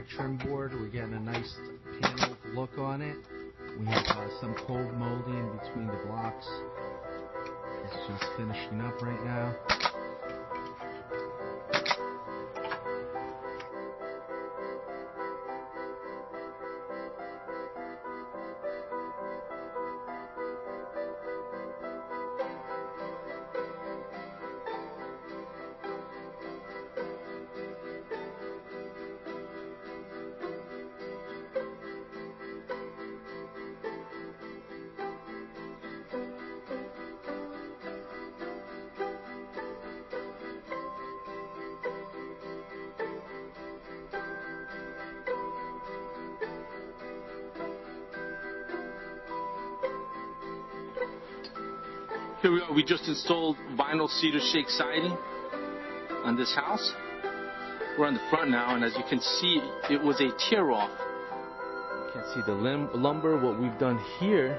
trim board. We're getting a nice paneled look on it. We have some cold molding in between the blocks. It's just finishing up right now. Here we are, we just installed vinyl cedar shake siding on this house. We're on the front now, and as you can see, it was a tear off. You can see the lumber. What we've done here,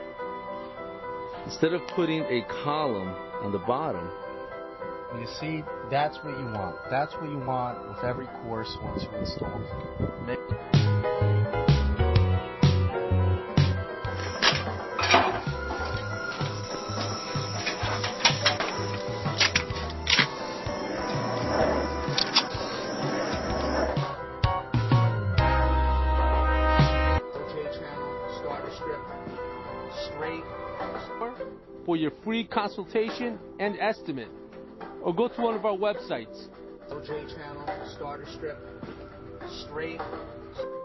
instead of putting a column on the bottom. You see, that's what you want. That's what you want with every course once you install it. For your free consultation and estimate, or go to one of our websites. OJ Channel, Starter Strip, Straight.